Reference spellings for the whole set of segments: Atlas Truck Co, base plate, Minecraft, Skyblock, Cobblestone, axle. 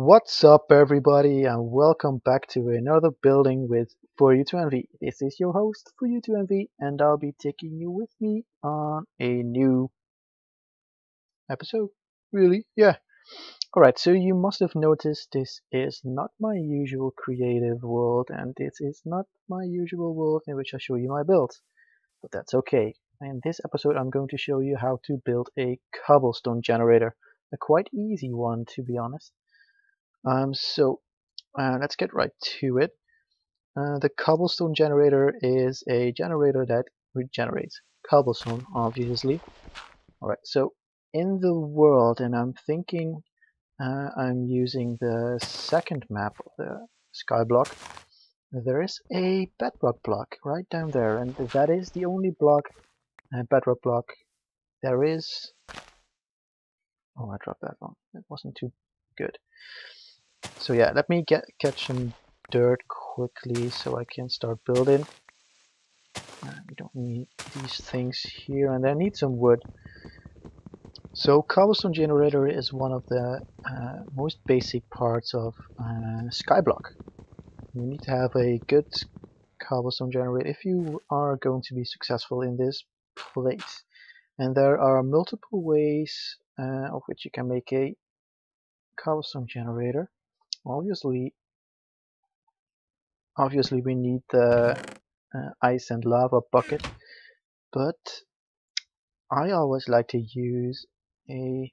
What's up everybody, and welcome back to another building with For You to Envy. This is your host For You to Envy, and I'll be taking you with me on a new episode. Really? Yeah. Alright, so you must have noticed this is not my usual creative world, and this is not my usual world in which I show you my builds. But that's okay. In this episode I'm going to show you how to build a cobblestone generator. A quite easy one, to be honest. Let's get right to it. The cobblestone generator is a generator that regenerates cobblestone, obviously. Alright, so in the world, and I'm thinking I'm using the second map of the Skyblock, there is a bedrock block right down there, and that is the only bedrock block there is. Oh, I dropped that one. It wasn't too good. So yeah, let me catch some dirt quickly so I can start building. We don't need these things here, and I need some wood. So cobblestone generator is one of the most basic parts of Skyblock. You need to have a good cobblestone generator if you are going to be successful in this place. And there are multiple ways of which you can make a cobblestone generator. Obviously we need the ice and lava bucket, but I always like to use a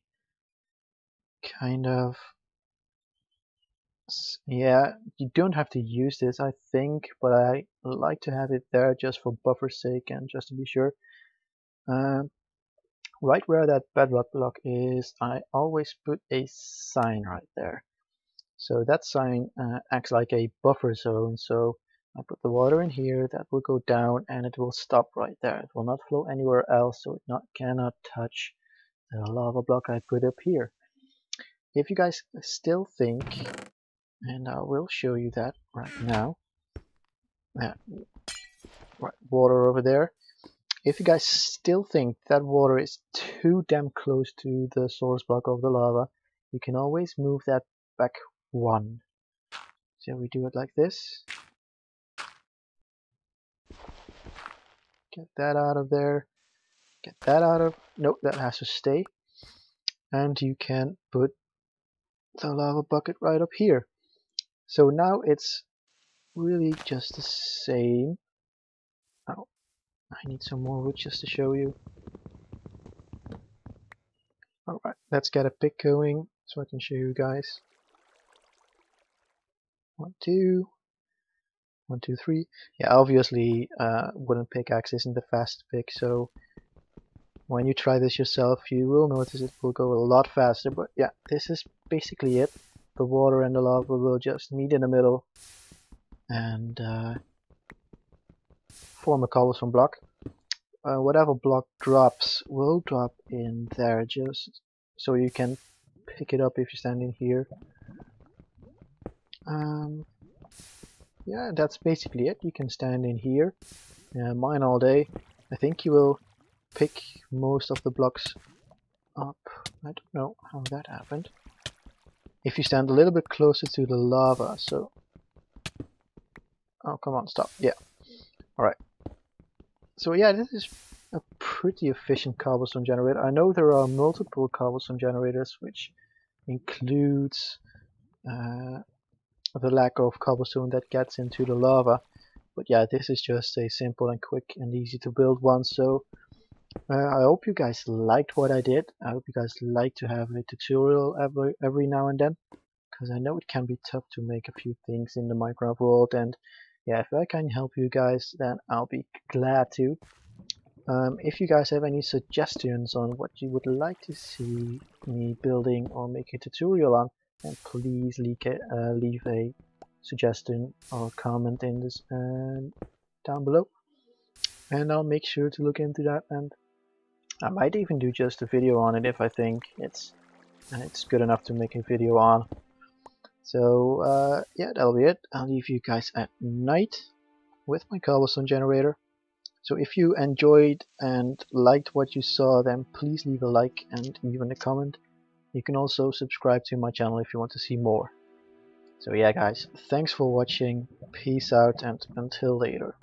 kind of, yeah, you don't have to use this, I think, but I like to have it there just for buffer's sake and just to be sure. Right where that bedrock block is, I always put a sign right there. So that sign acts like a buffer zone, so I put the water in here, that will go down and it will stop right there. It will not flow anywhere else, so it cannot touch the lava block I put up here. If you guys still think, and I will show you that right now, right, water over there. If you guys still think that water is too damn close to the source block of the lava, you can always move that back one. So we do it like this. Get that out of there. Get that out of... Nope, that has to stay. And you can put the lava bucket right up here. So now it's really just the same. Oh. I need some more wood just to show you. Alright, let's get a pick going so I can show you guys. 1, 2, 1, 2, 3. Yeah, obviously wooden pickaxe isn't the fast pick, so when you try this yourself you will notice it will go a lot faster, but yeah, this is basically it. The water and the lava will just meet in the middle and form a cobblestone block. Whatever block drops will drop in there, just so you can pick it up if you stand in here. Yeah, that's basically it. You can stand in here, mine all day. I think you will pick most of the blocks up. I don't know how that happened. If you stand a little bit closer to the lava, so... Oh, come on, stop. Yeah. Alright. So yeah, this is a pretty efficient cobblestone generator. I know there are multiple cobblestone generators, which includes the lack of cobblestone that gets into the lava. But yeah, this is just a simple and quick and easy to build one. So I hope you guys liked what I did. I hope you guys like to have a tutorial every now and then, because I know it can be tough to make a few things in the Minecraft world, and yeah, if I can help you guys, then I'll be glad to. If you guys have any suggestions on what you would like to see me building or make a tutorial on, then please leave a suggestion or comment in this down below, and I'll make sure to look into that. And I might even do just a video on it if I think it's good enough to make a video on. So yeah, that'll be it. I'll leave you guys at night with my cobblestone generator. So if you enjoyed and liked what you saw, then please leave a like and even a comment. You can also subscribe to my channel if you want to see more. So yeah guys, thanks for watching, peace out and until later.